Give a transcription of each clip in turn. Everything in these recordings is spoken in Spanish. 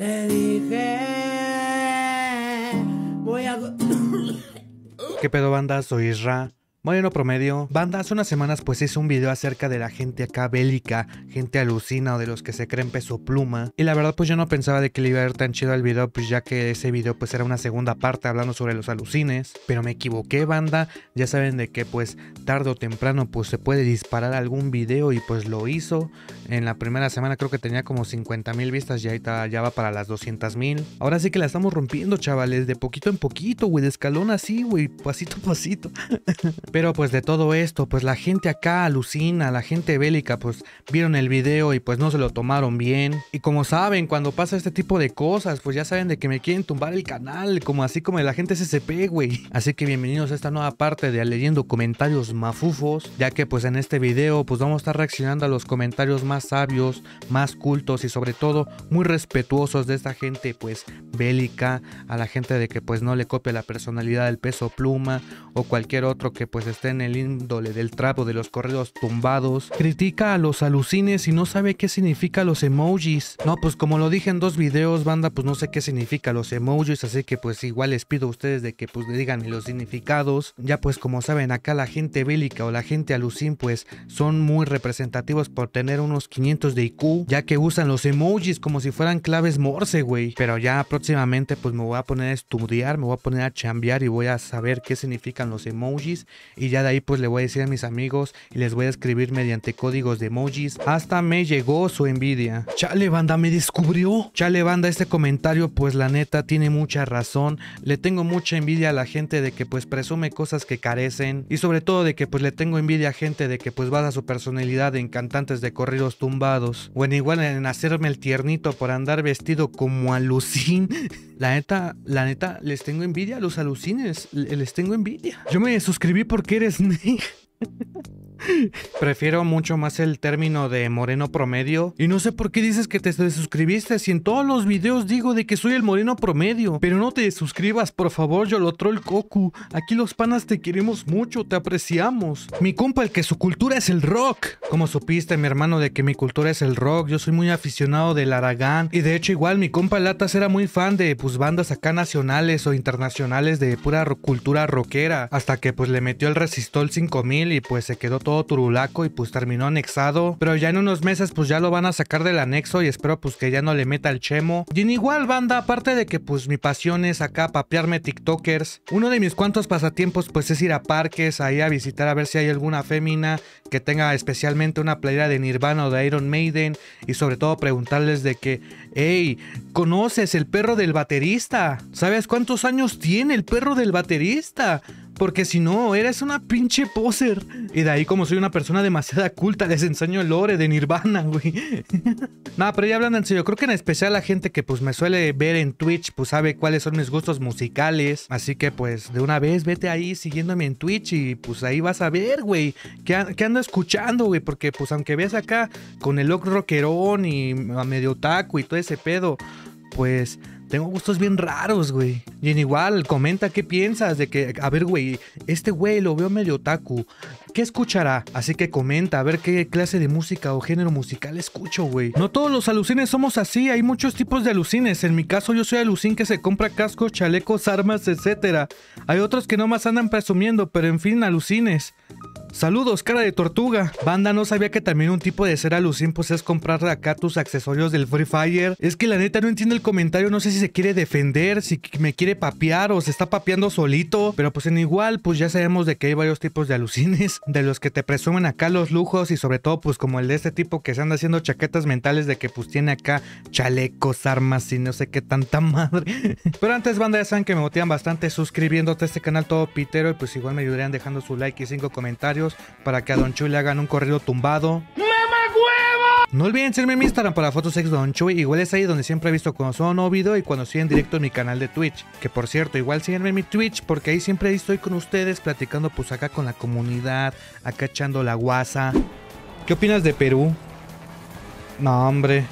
Le dije, voy a... ¿Qué pedo, banda? Soy Isra. Moreno promedio. Banda, hace unas semanas pues hice un video acerca de la gente acá bélica, gente alucina o de los que se creen Peso Pluma. Y la verdad pues yo no pensaba de que le iba a ir tan chido al video, pues ya que ese video pues era una segunda parte hablando sobre los alucines. Pero me equivoqué, banda. Ya saben de que pues tarde o temprano pues se puede disparar algún video y pues lo hizo. En la primera semana creo que tenía como 50,000 vistas y ahorita ya va para las 200,000. Ahora sí que la estamos rompiendo, chavales, de poquito en poquito, güey, de escalón así, güey, pasito a pasito. Pero pues de todo esto, pues la gente acá alucina, la gente bélica, pues vieron el video y pues no se lo tomaron bien. Y como saben, cuando pasa este tipo de cosas, pues ya saben de que me quieren tumbar el canal, como así como de la gente SCP, güey. Así que bienvenidos a esta nueva parte de Leyendo Comentarios Mafufos, ya que pues en este video pues vamos a estar reaccionando a los comentarios más sabios, más cultos y sobre todo muy respetuosos de esta gente pues bélica, a la gente de que pues no le copia la personalidad del Peso Pluma o cualquier otro que pues está en el índole del trap o de los corridos tumbados. Critica a los alucines y no sabe qué significa los emojis. No, pues como lo dije en dos videos, banda, pues no sé qué significa los emojis, así que pues igual les pido a ustedes de que pues le digan los significados. Ya pues como saben, acá la gente bélica o la gente alucin pues son muy representativos por tener unos 500 de IQ, ya que usan los emojis como si fueran claves morse, güey. Pero ya próximamente pues me voy a poner a estudiar, me voy a poner a chambear y voy a saber qué significan los emojis. Y ya de ahí pues le voy a decir a mis amigos y les voy a escribir mediante códigos de emojis. Hasta me llegó su envidia. Chale, banda, me descubrió. Chale, banda, este comentario pues la neta tiene mucha razón. Le tengo mucha envidia a la gente de que pues presume cosas que carecen. Y sobre todo de que pues le tengo envidia a gente de que pues basa su personalidad en cantantes de corridos tumbados. Bueno, igual en hacerme el tiernito por andar vestido como alucín. La neta, les tengo envidia a los alucines. Les tengo envidia. Yo me suscribí porque eres Nick. Prefiero mucho más el término de moreno promedio. Y no sé por qué dices que te suscribiste, si en todos los videos digo de que soy el moreno promedio. Pero no te suscribas, por favor, yo lo troll Cocu. Aquí los panas te queremos mucho, te apreciamos. Mi compa, el que su cultura es el rock. Como supiste, mi hermano, de que mi cultura es el rock, yo soy muy aficionado del Aragán. Y de hecho igual mi compa Latas era muy fan de pues bandas acá nacionales o internacionales de pura cultura rockera. Hasta que pues le metió el Resistol 5000 y pues se quedó todo turulaco y pues terminó anexado. Pero ya en unos meses pues ya lo van a sacar del anexo y espero pues que ya no le meta el chemo. Y en igual, banda, aparte de que pues mi pasión es acá papearme Tiktokers, uno de mis cuantos pasatiempos pues es ir a parques, ahí a visitar a ver si hay alguna fémina que tenga especialmente una playera de Nirvana o de Iron Maiden y sobre todo preguntarles de que, hey, ¿conoces el perro del baterista? ¿Sabes cuántos años tiene el perro del baterista? Porque si no, eres una pinche poser. Y de ahí, como soy una persona demasiado culta, les enseño el lore de Nirvana, güey. Nah, pero ya hablando en serio, creo que en especial la gente que pues me suele ver en Twitch, pues sabe cuáles son mis gustos musicales. Así que pues de una vez vete ahí siguiéndome en Twitch y pues ahí vas a ver, güey, qué ando escuchando, güey. Porque pues aunque veas acá con el look rockerón y medio taco y todo ese pedo, pues... tengo gustos bien raros, güey. Y en igual, comenta qué piensas de que... a ver, güey, este güey lo veo medio otaku. ¿Qué escuchará? Así que comenta a ver qué clase de música o género musical escucho, güey. No todos los alucines somos así. Hay muchos tipos de alucines. En mi caso, yo soy alucín que se compra cascos, chalecos, armas, etcétera. Hay otros que nomás andan presumiendo, pero en fin, alucines. Saludos, cara de tortuga. Banda, no sabía que también un tipo de ser alucin pues es comprar acá tus accesorios del Free Fire. Es que la neta no entiendo el comentario, no sé si se quiere defender, si me quiere papear o se está papeando solito. Pero pues en igual, pues ya sabemos de que hay varios tipos de alucines, de los que te presumen acá los lujos y sobre todo pues como el de este tipo que se anda haciendo chaquetas mentales de que pues tiene acá chalecos, armas y no sé qué tanta madre. Pero antes, banda, ya saben que me motivan bastante suscribiéndote a este canal todo pitero y pues igual me ayudarían dejando su like y 5 comentarios para que a Don Chuy le hagan un corrido tumbado. No olviden seguirme en mi Instagram para fotos ex Don Chuy. Igual es ahí donde siempre he visto cuando subo un nuevo video y cuando estoy en directo en mi canal de Twitch. Que por cierto, igual síganme en mi Twitch porque ahí siempre estoy con ustedes platicando pues acá con la comunidad, acá echando la guasa. ¿Qué opinas de Perú? No, hombre.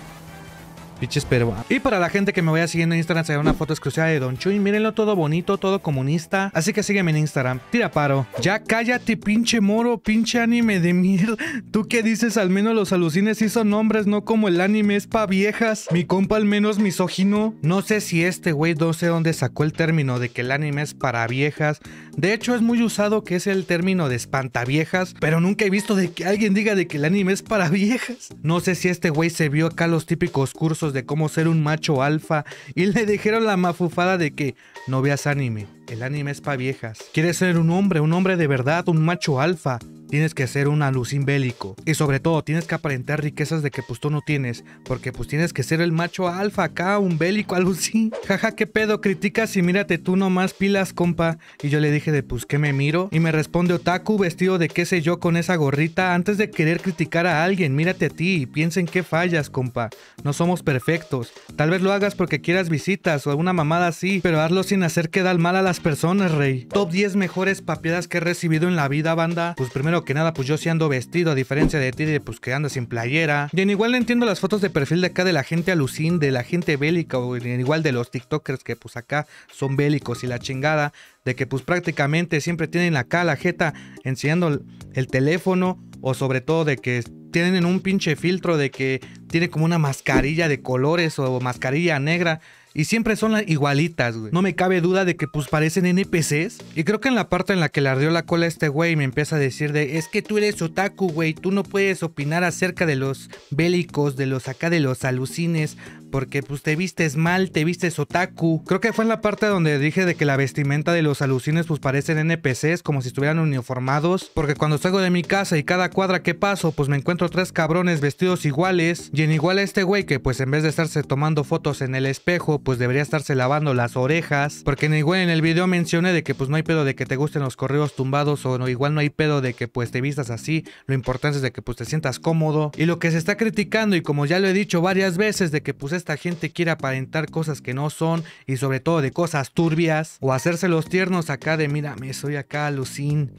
Piches peruanos. Y para la gente que me vaya siguiendo en Instagram, se ve una foto exclusiva de Don Chuy. Mírenlo, todo bonito, todo comunista. Así que sígueme en Instagram. Tira paro. Ya cállate, pinche moro, pinche anime de mierda. ¿Tú qué dices? Al menos los alucines sí son hombres, no como el anime es pa' viejas. Mi compa al menos misógino. No sé si este güey, no sé dónde sacó el término de que el anime es para viejas. De hecho, es muy usado que es el término de espantaviejas, pero nunca he visto de que alguien diga de que el anime es para viejas. No sé si este güey se vio acá los típicos cursos de cómo ser un macho alfa y le dijeron la mafufada de que no veas anime, el anime es pa' viejas. Quieres ser un hombre de verdad, un macho alfa, tienes que ser un alucín bélico. Y sobre todo, tienes que aparentar riquezas de que pues tú no tienes, porque pues tienes que ser el macho alfa acá, un bélico alucín. Jaja, qué pedo, criticas y mírate tú nomás pilas, compa. Y yo le dije de pues, ¿qué me miro? Y me responde otaku vestido de qué sé yo con esa gorrita. Antes de querer criticar a alguien, mírate a ti y piensa en qué fallas, compa. No somos perfectos. Tal vez lo hagas porque quieras visitas o alguna mamada así, pero hazlo sin hacer quedar mal a las personas, rey. Top 10 mejores papiadas que he recibido en la vida, banda. Pues primero que nada, pues yo sí ando vestido, a diferencia de ti, de pues que andas sin playera. Y en igual no entiendo las fotos de perfil de acá de la gente alucín, de la gente bélica, o en igual de los tiktokers que pues acá son bélicos y la chingada, de que pues prácticamente siempre tienen acá la jeta enseñando el teléfono, o sobre todo de que tienen un pinche filtro de que tiene como una mascarilla de colores o mascarilla negra. Y siempre son las igualitas, güey. No me cabe duda de que pues parecen NPCs. Y creo que en la parte en la que le ardió la cola a este güey me empieza a decir de, es que tú eres otaku, güey. Tú no puedes opinar acerca de los bélicos, de los acá, de los alucines, porque pues te vistes mal, te vistes otaku. Creo que fue en la parte donde dije de que la vestimenta de los alucines pues parecen NPCs, como si estuvieran uniformados. Porque cuando salgo de mi casa y cada cuadra que paso, pues me encuentro tres cabrones vestidos iguales. Y en igual a este güey que pues en vez de estarse tomando fotos en el espejo, pues debería estarse lavando las orejas. Porque en igual en el video mencioné de que pues no hay pedo de que te gusten los corridos tumbados, o no, igual no hay pedo de que pues te vistas así. Lo importante es de que pues te sientas cómodo. Y lo que se está criticando, y como ya lo he dicho varias veces, de que pues esta gente quiere aparentar cosas que no son, y sobre todo de cosas turbias, o hacerse los tiernos acá de mírame, soy acá alucín,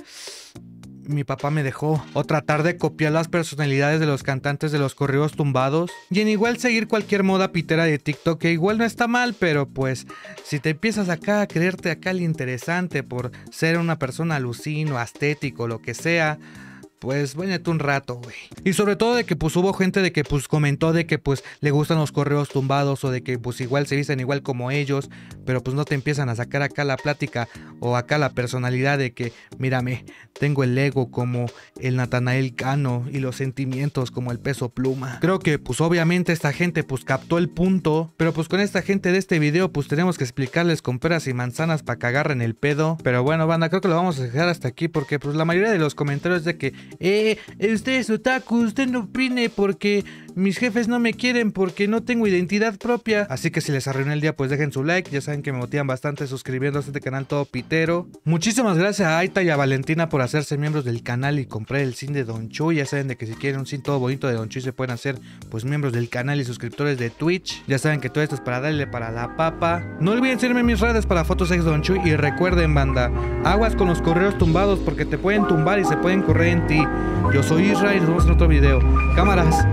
mi papá me dejó, o tratar de copiar las personalidades de los cantantes de los corridos tumbados. Y en igual seguir cualquier moda pitera de TikTok, que igual no está mal, pero pues si te empiezas acá a creerte acá el interesante por ser una persona alucín o estético, lo que sea, pues bañate un rato, güey. Y sobre todo de que pues hubo gente de que pues comentó de que pues le gustan los correos tumbados, o de que pues igual se visten igual como ellos, pero pues no te empiezan a sacar acá la plática o acá la personalidad de que mírame, tengo el ego como el Natanael Cano y los sentimientos como el Peso Pluma. Creo que pues obviamente esta gente pues captó el punto, pero pues con esta gente de este video pues tenemos que explicarles con peras y manzanas para que agarren el pedo. Pero bueno, banda, creo que lo vamos a dejar hasta aquí, porque pues la mayoría de los comentarios de que usted es otaku, usted no opine porque mis jefes no me quieren, porque no tengo identidad propia. Así que si les arruiné el día, pues dejen su like. Ya saben que me motivan bastante suscribiéndose a este canal todo pitero. Muchísimas gracias a Aita y a Valentina por hacerse miembros del canal y comprar el sin de Don Chuy. Ya saben de que si quieren un sin todo bonito de Don Chuy, se pueden hacer pues miembros del canal y suscriptores de Twitch. Ya saben que todo esto es para darle para la papa. No olviden seguirme en mis redes para fotos ex Don Chuy. Y recuerden, banda, aguas con los correos tumbados, porque te pueden tumbar y se pueden correr en ti. Yo soy Isra y nos vemos en otro video. Cámaras.